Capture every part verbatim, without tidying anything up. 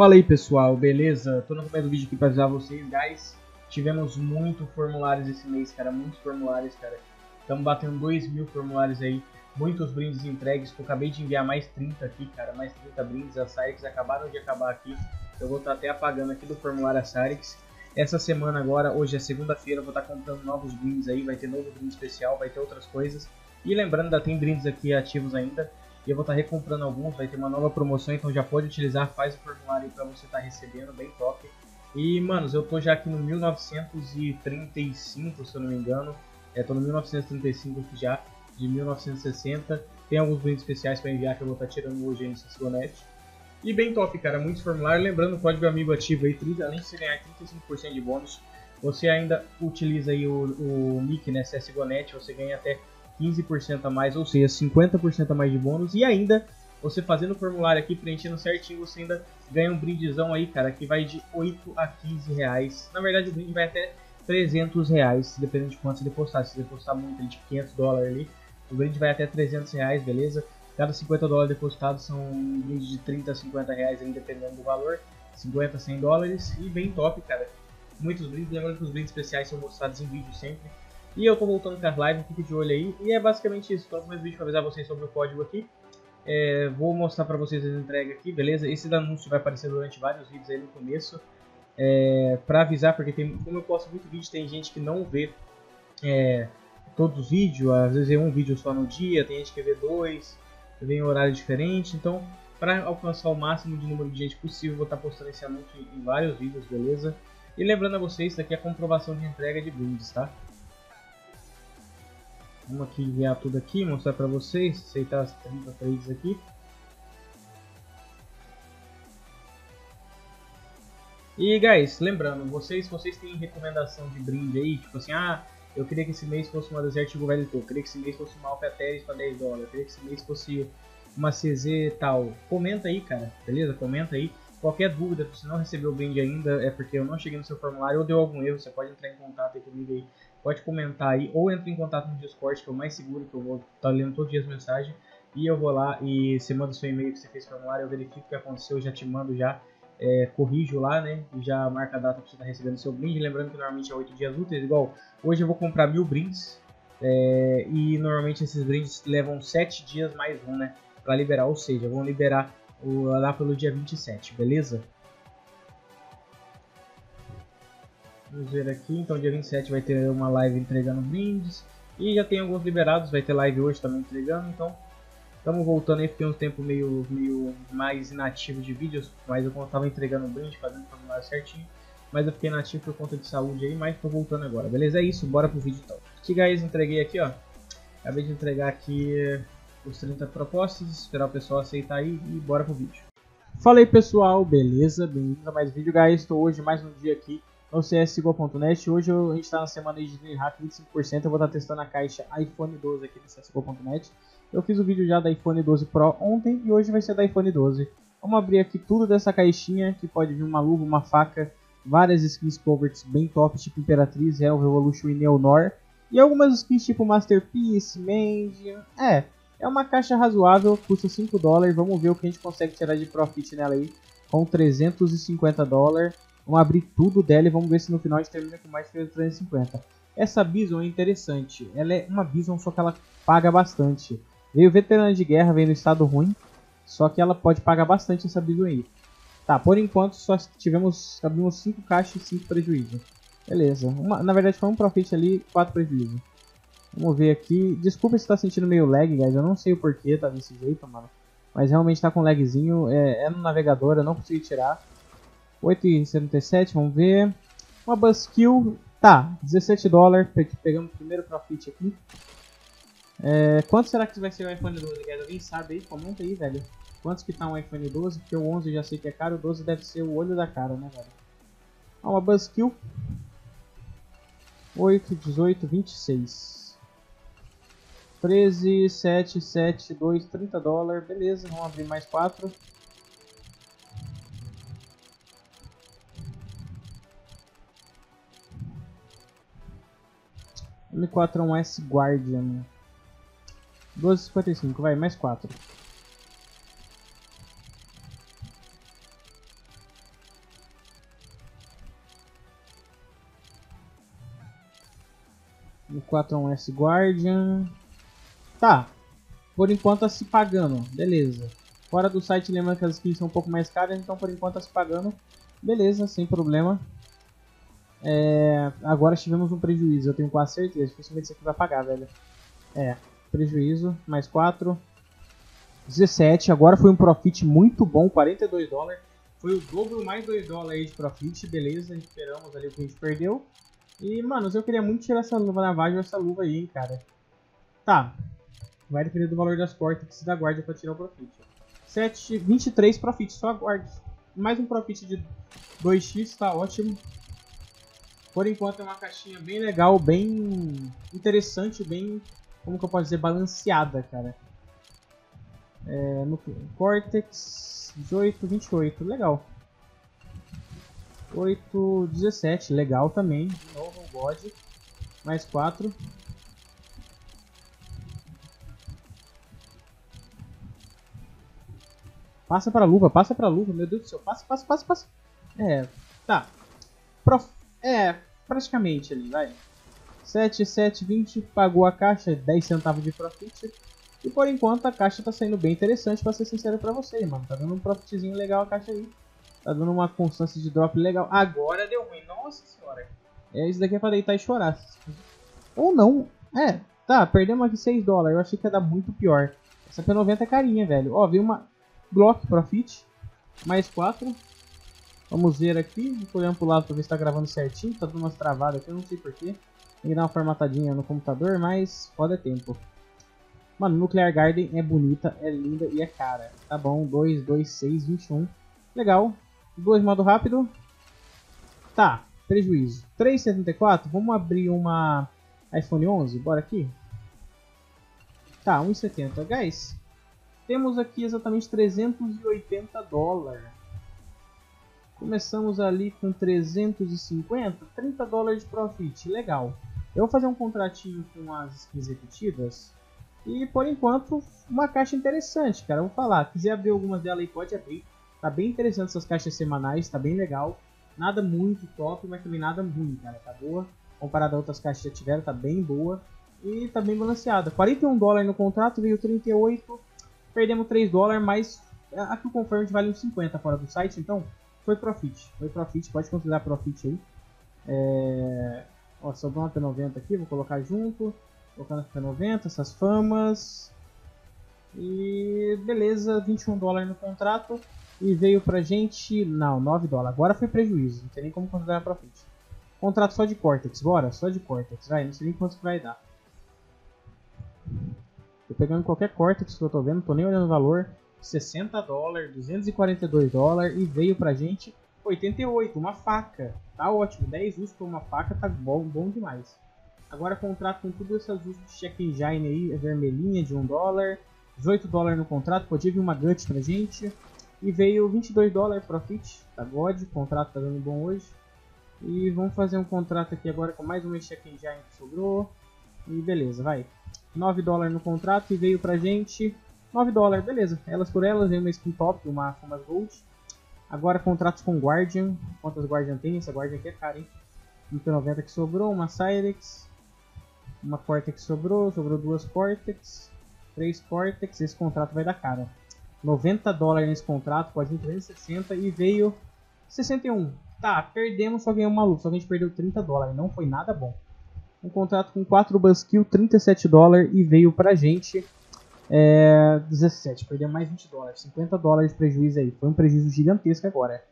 Fala aí pessoal, beleza? Tô no começo do vídeo aqui pra avisar vocês, guys. Tivemos muitos formulários esse mês, cara, muitos formulários, cara. Estamos batendo dois mil formulários aí, muitos brindes entregues. Eu acabei de enviar mais trinta aqui, cara, mais trinta brindes. A Cyrex acabaram de acabar aqui, eu vou estar até apagando aqui do formulário a Cyrex. Essa semana agora, hoje é segunda-feira, eu vou estar comprando novos brindes aí, vai ter novo brinde especial, vai ter outras coisas. E lembrando, ainda tem brindes aqui ativos ainda. E eu vou estar recomprando alguns, vai ter uma nova promoção, então já pode utilizar, faz o formulário aí pra você estar recebendo, bem top. E, manos, eu tô já aqui no mil novecentos e trinta e cinco, se eu não me engano. É, tô no mil novecentos e trinta e cinco aqui já, de mil novecentos e sessenta. Tem alguns brindes especiais pra enviar que eu vou estar tirando hoje aí no CSGONET. E bem top, cara, muitos formulários. Lembrando, o código amigo ativo aí, além de você ganhar trinta e cinco por cento de bônus, você ainda utiliza aí o, o nick, né, CSGONET, você ganha até quinze por cento a mais, ou seja, cinquenta por cento a mais de bônus. E ainda, você fazendo o formulário aqui, preenchendo certinho, você ainda ganha um brindezão aí, cara, que vai de oito a quinze reais. Na verdade, o brinde vai até trezentos reais, dependendo de quanto você depositar. Se você depositar muito, de quinhentos dólares ali, o brinde vai até trezentos reais, beleza? Cada cinquenta dólares depositado são um brinde de trinta a cinquenta reais, aí, dependendo do valor. cinquenta a cem dólares. E bem top, cara. Muitos brindes, lembrando que os brindes especiais são mostrados em vídeo sempre. E eu tô voltando com as lives, fique de olho aí. E é basicamente isso, tô no começo do vídeo pra avisar vocês sobre o código aqui. É, vou mostrar pra vocês as entregas aqui, beleza? Esse anúncio vai aparecer durante vários vídeos aí no começo. É, pra avisar, porque tem, como eu posto muito vídeo, tem gente que não vê é, todos os vídeos. Às vezes é um vídeo só no dia, tem gente que vê dois, vem em horário diferente. Então, pra alcançar o máximo de número de gente possível, vou estar postando esse anúncio em vários vídeos, beleza? E lembrando a vocês, isso aqui é a comprovação de entrega de brindes, tá? Vamos aqui enviar tudo aqui, mostrar pra vocês, aceitar as trinta trades aqui. E guys, lembrando, vocês, vocês têm recomendação de brinde aí, tipo assim, ah, eu queria que esse mês fosse uma Desert Eagle Vaca de Ouro, eu queria que esse mês fosse uma AlphaTeles pra dez dólares, eu queria que esse mês fosse uma C Z tal. Comenta aí, cara, beleza? Comenta aí. Qualquer dúvida, se você não recebeu o brinde ainda, é porque eu não cheguei no seu formulário ou deu algum erro, você pode entrar em contato aí comigo aí. Pode comentar aí, ou entra em contato no Discord, que é o mais seguro, que eu vou estar lendo todos os dias mensagem. E eu vou lá e você manda o seu e-mail que você fez formulário, eu verifico o que aconteceu, já te mando, já é, corrijo lá, né? E já marca a data que você está recebendo o seu brinde. Lembrando que normalmente é oito dias úteis, igual hoje eu vou comprar mil brindes. É, e normalmente esses brindes levam sete dias mais um, né? Para liberar, ou seja, vão liberar o, lá pelo dia vinte e sete, beleza? Vamos ver aqui, então dia vinte e sete vai ter uma live entregando brindes. E já tem alguns liberados, vai ter live hoje também entregando. Então, estamos voltando aí, porque tem um tempo meio, meio mais inativo de vídeos. Mas eu estava entregando brinde, fazendo o formulário certinho. Mas eu fiquei inativo por conta de saúde aí, mas estou voltando agora. Beleza, é isso, bora pro vídeo então. Aqui, guys, entreguei aqui, ó. Acabei de entregar aqui os trinta propostas, esperar o pessoal aceitar aí e bora pro vídeo. Fala aí, pessoal, beleza? Bem-vindos a mais um vídeo, guys. Estou hoje mais um dia aqui no C S G O ponto net. Hoje eu, a gente está na semana de hack vinte e cinco por cento. Eu vou estar testando a caixa iPhone doze aqui no C S G O ponto net. Eu fiz o vídeo já da iPhone doze Pro ontem e hoje vai ser da iPhone doze. Vamos abrir aqui tudo dessa caixinha, que pode vir uma luva, uma faca, várias skins covers bem top, tipo Imperatriz, Hell, Revolution e Neonor. E algumas skins tipo Masterpiece, Mandy. É, é uma caixa razoável, custa cinco dólares. Vamos ver o que a gente consegue tirar de profit nela aí com trezentos e cinquenta dólares. Vamos abrir tudo dela e vamos ver se no final a gente termina com mais de trezentos e cinquenta. Essa Bison é interessante. Ela é uma Bison, só que ela paga bastante. Veio veterana de guerra, veio no estado ruim. Só que ela pode pagar bastante essa Bison aí. Tá, por enquanto só tivemos, abrimos cinco caixas e cinco prejuízos. Beleza. Uma, na verdade foi um profit ali, quatro prejuízos. Vamos ver aqui. Desculpa se tá sentindo meio lag, guys. Eu não sei o porquê tá desse jeito, mano. Mas realmente tá com lagzinho. É, é no navegador, eu não consegui tirar. oito e setenta e sete, vamos ver. Uma Buzzkill, tá, dezessete dólares, pegamos o primeiro profit aqui. É, quanto será que vai ser o iPhone doze, galera? Alguém sabe aí? Comenta aí, velho. Quantos que tá um iPhone doze? Porque o onze eu já sei que é caro, o doze deve ser o olho da cara, né, velho? Ó, uma Buzzkill. oito, dezoito, vinte e seis. treze, sete, sete, dois, trinta dólares, beleza, vamos abrir mais quatro. M quatro um S Guardian, doze e cinquenta e cinco, vai, mais quatro. M quatro um S Guardian. Tá. Por enquanto tá se pagando. Beleza. Fora do site, lembra que as skins são um pouco mais caras. Então por enquanto tá se pagando. Beleza, sem problema. É, agora tivemos um prejuízo. Eu tenho quase certeza. Dificilmente isso aqui vai pagar, velho. É. Prejuízo. Mais quatro. dezessete. Agora foi um profit muito bom. quarenta e dois dólares. Foi o dobro mais dois dólares aí de profit. Beleza. Esperamos ali o que a gente perdeu. E, mano, eu queria muito tirar essa luva navagem ou essa luva aí, hein, cara. Tá. Vai depender do valor das Cortex e da Guardia pra tirar o profit. sete, vinte e três profit. Só a Guardia. Mais um profit de dois x. Tá ótimo. Por enquanto é uma caixinha bem legal, bem interessante, bem, como que eu posso dizer, balanceada, cara. É, no Cortex, dezoito, vinte e oito, legal. oito, dezessete, legal também. De novo, God. Mais quatro. Passa pra luva, passa pra luva, meu Deus do céu. Passa, passa, passa, passa. É, tá. Prof... É, praticamente ali, vai. sete, sete, vinte, pagou a caixa, dez centavos de profit. E por enquanto a caixa tá saindo bem interessante, pra ser sincero pra vocês, mano. Tá dando um profitzinho legal a caixa aí. Tá dando uma constância de drop legal. Agora deu ruim, nossa senhora. É, isso daqui é pra deitar e chorar. Ou não, é, tá, perdemos aqui seis dólares, eu achei que ia dar muito pior. Essa P noventa é carinha, velho. Ó, veio uma Glock profit, mais quatro. Vamos ver aqui, vou olhando pro lado pra ver se tá gravando certinho, tá dando umas travadas aqui, eu não sei porquê. Tem que dar uma formatadinha no computador, mas foda tempo. Mano, Nuclear Garden é bonita, é linda e é cara. Tá bom, dois, dois, seis, vinte e um. Legal, dois modo rápido. Tá, prejuízo. três e setenta e quatro, vamos abrir uma iPhone onze, bora aqui. Tá, um e setenta, guys. Temos aqui exatamente trezentos e oitenta dólares. Começamos ali com trezentos e cinquenta, trinta dólares de profit, legal. Eu vou fazer um contratinho com as skins repetidas. E por enquanto, uma caixa interessante, cara, eu vou falar. Se quiser abrir algumas delas aí, pode abrir. Tá bem interessante essas caixas semanais, tá bem legal. Nada muito top, mas também nada ruim, cara, tá boa. Comparado a outras caixas que já tiveram, tá bem boa. E tá bem balanceada. quarenta e um dólares no contrato, veio trinta e oito. Perdemos três dólares, mas aqui o confirmed vale uns cinquenta fora do site, então... Foi profit, foi profit, pode considerar profit aí. É... Ó, sobrou uma P noventa aqui, vou colocar junto. Colocando a P noventa, essas famas. E beleza, vinte e um dólares no contrato. E veio pra gente, não, nove dólares. Agora foi prejuízo, não tem nem como considerar profit. Contrato só de Cortex, bora, só de Cortex. Vai, não sei nem quanto que vai dar. Tô pegando qualquer Cortex que eu tô vendo, tô nem olhando o valor. sessenta dólares, duzentos e quarenta e dois dólares e veio pra gente oitenta e oito, uma faca, tá ótimo, dez usos por uma faca, tá bom, bom demais. Agora contrato com todos esses usos de Check Engine aí, vermelhinha de um dólar, dezoito dólares no contrato, podia vir uma Gut pra gente. E veio vinte e dois dólares profit, tá God, o contrato tá dando bom hoje. E vamos fazer um contrato aqui agora com mais um Check Engine que sobrou. E beleza, vai, nove dólares no contrato e veio pra gente... nove dólares, beleza. Elas por elas, veio uma skin top, uma Fumas Gold. Agora contratos com Guardian. Quantas Guardian tem? Essa Guardian aqui é cara, hein? Uma P noventa que sobrou, uma Cyrex. Uma Cortex sobrou, sobrou duas Cortex. Três Cortex, esse contrato vai dar cara. noventa dólares nesse contrato, pode vir trezentos e sessenta e veio sessenta e um. Tá, perdemos, só ganhamos uma luva, só que a gente perdeu trinta dólares, não foi nada bom. Um contrato com quatro Buzzkill, trinta e sete dólares e veio pra gente... É, dezessete, perdeu mais vinte dólares, cinquenta dólares de prejuízo aí. Foi um prejuízo gigantesco agora.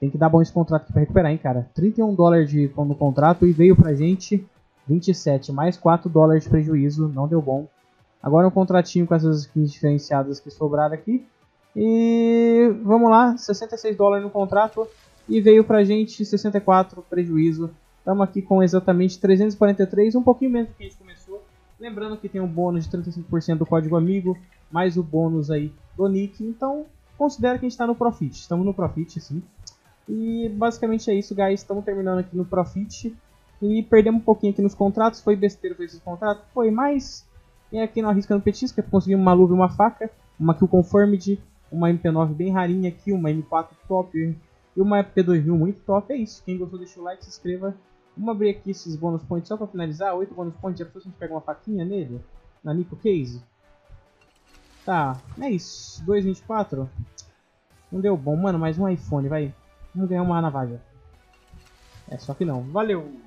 Tem que dar bom esse contrato aqui pra recuperar, hein, cara. trinta e um dólares de, no contrato e veio pra gente vinte e sete, mais quatro dólares de prejuízo, não deu bom. Agora um contratinho com essas skins diferenciadas que sobraram aqui. E vamos lá, sessenta e seis dólares no contrato e veio pra gente sessenta e quatro, prejuízo. Estamos aqui com exatamente trezentos e quarenta e três, um pouquinho menos do que a gente começou. Lembrando que tem um bônus de trinta e cinco por cento do código amigo, mais o bônus aí do nick, então considera que a gente está no profit, estamos no profit sim. E basicamente é isso, guys, estamos terminando aqui no profit e perdemos um pouquinho aqui nos contratos, foi besteira fazer esses contratos, foi mais. E aqui não arrisca no petisca, conseguimos uma luva e uma faca, uma kill conformed, uma M P nove bem rarinha aqui, uma M quatro top e uma P dois mil muito top, é isso. Quem gostou deixa o like, se inscreva. Vamos abrir aqui esses bônus points só para finalizar. oito bônus points, já pensou se a gente pega uma faquinha nele? Na Nippo Case? Tá, é isso. dois vírgula vinte e quatro. Não deu bom, mano, mais um iPhone, vai. Vamos ganhar uma navalha. É, só que não. Valeu!